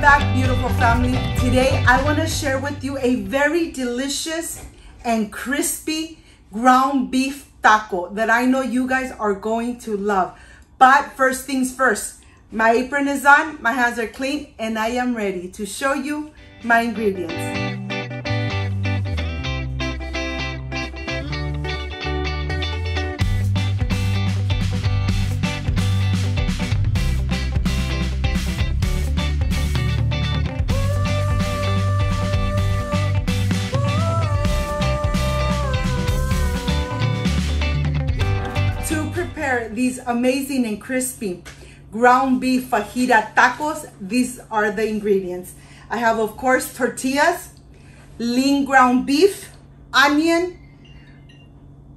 Welcome back, beautiful family. Today I want to share with you a very delicious and crispy ground beef taco that I know you guys are going to love. But first things first, my apron is on, my hands are clean, and I am ready to show you my ingredients. These amazing and crispy ground beef fajita tacos, these are the ingredients. I have, of course, tortillas, lean ground beef, onion,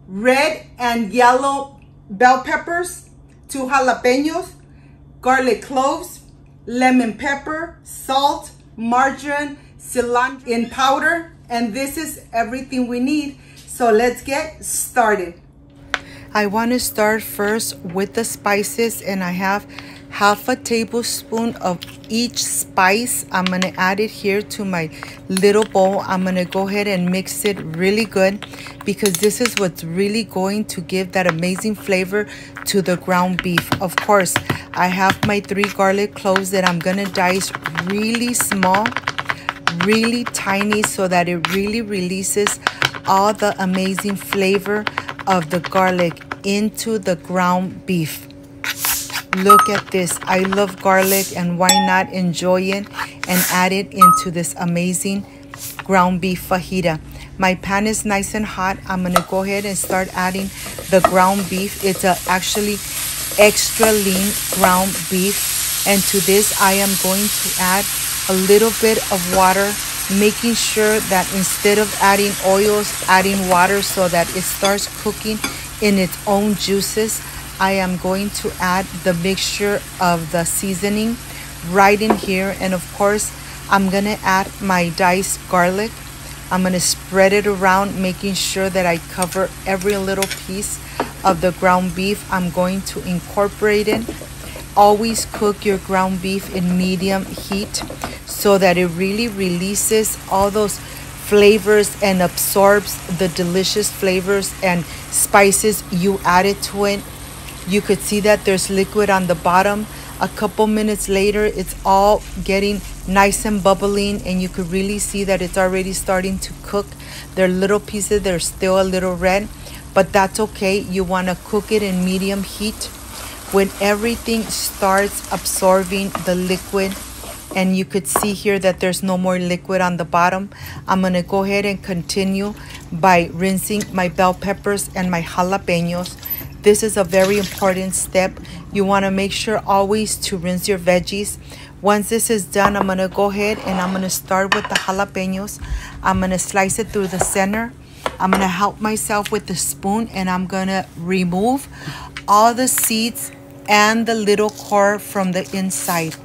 red and yellow bell peppers, 2 jalapenos, garlic cloves, lemon pepper, salt, margarine, cilantro in powder, and this is everything we need. So let's get started. I want to start first with the spices, and I have half a tablespoon of each spice. I'm going to add it here to my little bowl. I'm going to go ahead and mix it really good because this is what's really going to give that amazing flavor to the ground beef. Of course, I have my 3 garlic cloves that I'm going to dice really small, really tiny, so that it really releases all the amazing flavor of the garlic into the ground beef. Look at this. I love garlic, and why not enjoy it and add it into this amazing ground beef fajita. My pan is nice and hot. I'm going to go ahead and start adding the ground beef. It's actually extra lean ground beef, and to this I am going to add a little bit of water, making sure that instead of adding oils, adding water so that it starts cooking in its own juices. I am going to add the mixture of the seasoning right in here, and of course I'm going to add my diced garlic. I'm going to spread it around, making sure that I cover every little piece of the ground beef. I'm going to incorporate it. Always cook your ground beef in medium heat so that it really releases all those flavors and absorbs the delicious flavors and spices you added to it. You could see that there's liquid on the bottom. A couple minutes later, it's all getting nice and bubbling, and you could really see that it's already starting to cook. There are little pieces that are still a little red, but that's okay. You want to cook it in medium heat. When everything starts absorbing the liquid, and you could see here that there's no more liquid on the bottom, I'm going to go ahead and continue by rinsing my bell peppers and my jalapenos. This is a very important step. You want to make sure always to rinse your veggies. Once this is done, I'm going to go ahead and I'm going to start with the jalapenos. I'm going to slice it through the center. I'm going to help myself with the spoon, and I'm going to remove all the seeds and the little core from the inside.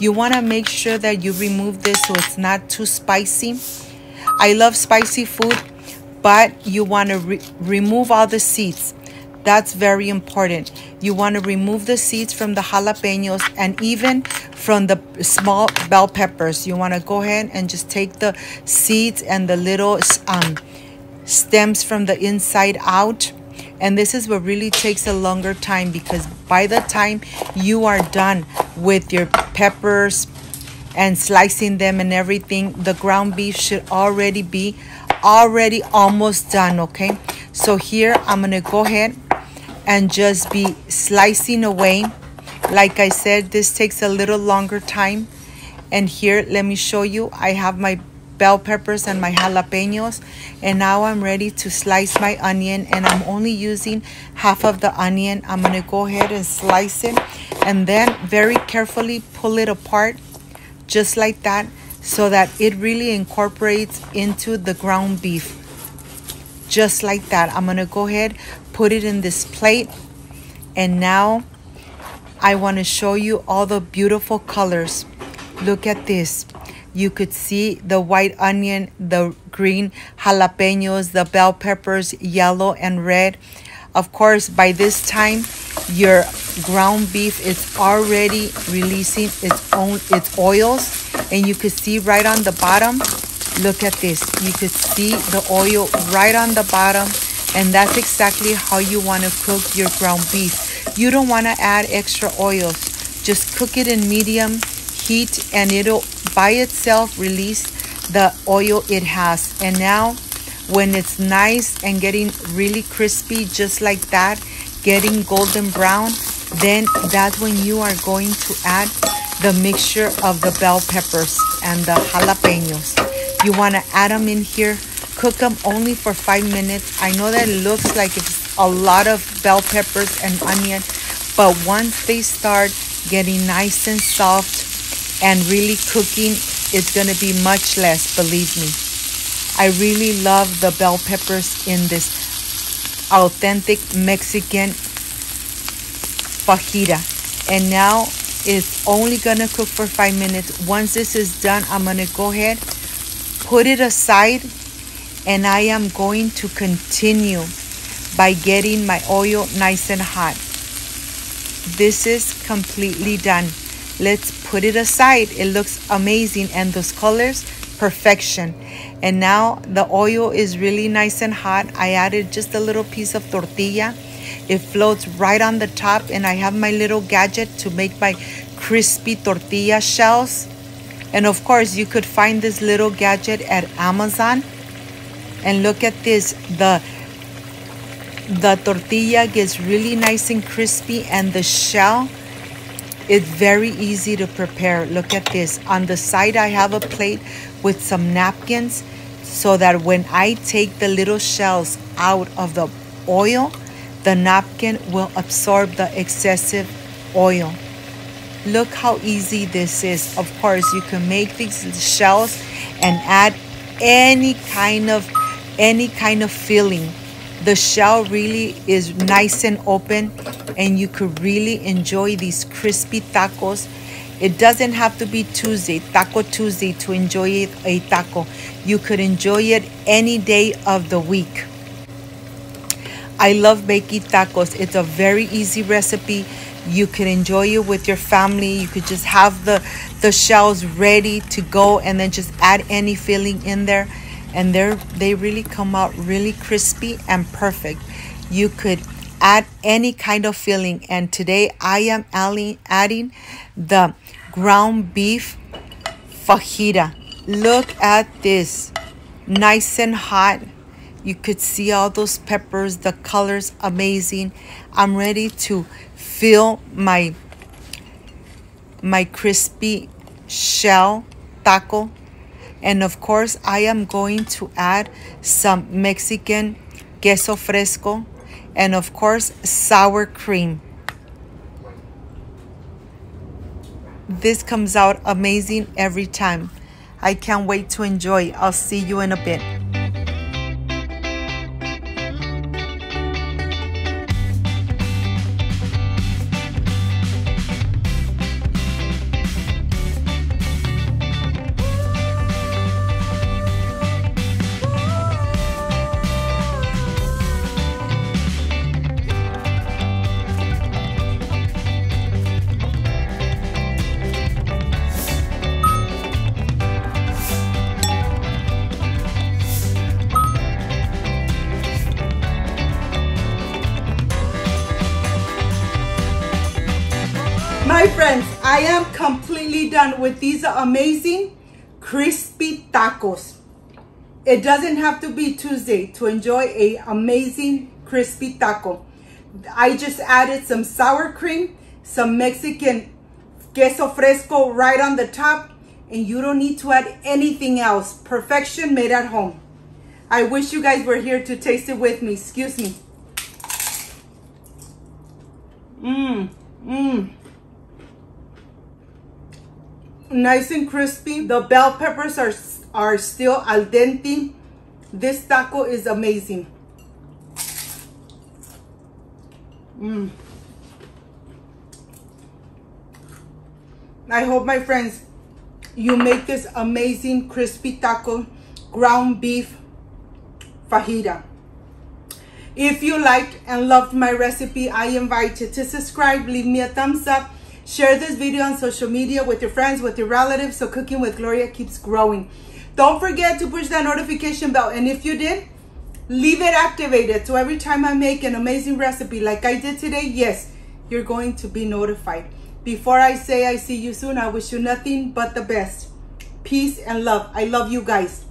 You want to make sure that you remove this so it's not too spicy. I love spicy food, but you want to remove all the seeds. That's very important. You want to remove the seeds from the jalapenos and even from the small bell peppers. You want to go ahead and just take the seeds and the little stems from the inside out. And this is what really takes a longer time, because by the time you are done with your peppers and slicing them and everything, the ground beef should already be almost done, okay? So here I'm going to go ahead and just be slicing away. Like I said, this takes a little longer time. And here, let me show you, I have my bell peppers and my jalapenos, and now I'm ready to slice my onion, and I'm only using half of the onion. I'm going to go ahead and slice it, and then very carefully pull it apart just like that so that it really incorporates into the ground beef, just like that. I'm going to go ahead, put it in this plate, and now I want to show you all the beautiful colors. Look at this. You could see the white onion, the green jalapenos, the bell peppers, yellow and red. Of course, by this time your ground beef is already releasing its oils, and you could see right on the bottom, look at this, you could see the oil right on the bottom. And that's exactly how you want to cook your ground beef. You don't want to add extra oils. Just cook it in medium heat, and it'll by itself release the oil it has. And now when it's nice and getting really crispy, just like that, getting golden brown, then that's when you are going to add the mixture of the bell peppers and the jalapenos. You want to add them in here. Cook them only for 5 minutes. I know that it looks like it's a lot of bell peppers and onion, but once they start getting nice and soft and really cooking, it's going to be much less, believe me. I really love the bell peppers in this authentic Mexican fajita. And now it's only going to cook for 5 minutes. Once this is done, I'm going to go ahead, put it aside, and I am going to continue by getting my oil nice and hot. This is completely done. Let's put it aside. It looks amazing, and those colors, perfection. And now the oil is really nice and hot. I added just a little piece of tortilla. It floats right on the top, and I have my little gadget to make my crispy tortilla shells. And of course, you could find this little gadget at Amazon. And look at this, the tortilla gets really nice and crispy, and the shell is very easy to prepare. Look at this. On the side, I have a plate with some napkins so that when I take the little shells out of the oil, the napkin will absorb the excessive oil. Look how easy this is. Of course, you can make these shells and add any kind of filling. The shell really is nice and open, and you could really enjoy these crispy tacos. It doesn't have to be Taco Tuesday to enjoy a taco. You could enjoy it any day of the week. I love making tacos. It's a very easy recipe. You can enjoy it with your family. You could just have the shells ready to go, and then just add any filling in there, and they really come out really crispy and perfect. You could add any kind of filling, and today I am adding the ground beef fajita. Look at this, nice and hot. You could see all those peppers, the colors, amazing. I'm ready to fill my crispy shell taco. And of course, I am going to add some Mexican queso fresco, and of course, sour cream. This comes out amazing every time. I can't wait to enjoy. I'll see you in a bit. My friends, I am completely done with these amazing crispy tacos. It doesn't have to be Tuesday to enjoy an amazing crispy taco. I just added some sour cream, some Mexican queso fresco right on the top, and you don't need to add anything else. Perfection made at home. I wish you guys were here to taste it with me. Excuse me. Nice and crispy. The bell peppers are still al dente. This taco is amazing. I hope, my friends, you make this amazing crispy taco ground beef fajita. If you liked and loved my recipe, I invite you to subscribe, leave me a thumbs up, share this video on social media with your friends, with your relatives, so Cooking with Gloria keeps growing. Don't forget to push that notification bell, and if you did, leave it activated so every time I make an amazing recipe like I did today, yes, you're going to be notified. Before I say I see you soon, I wish you nothing but the best. Peace and love. I love you guys.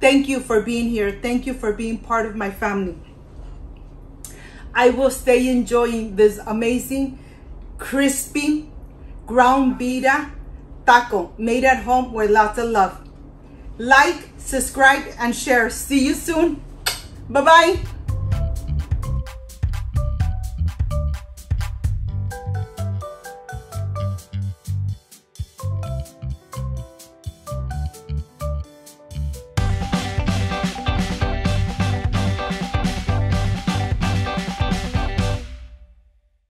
Thank you for being here. Thank you for being part of my family. I will stay enjoying this amazing, crispy, ground vida taco made at home with lots of love. Like, subscribe, and share. See you soon. Bye-bye.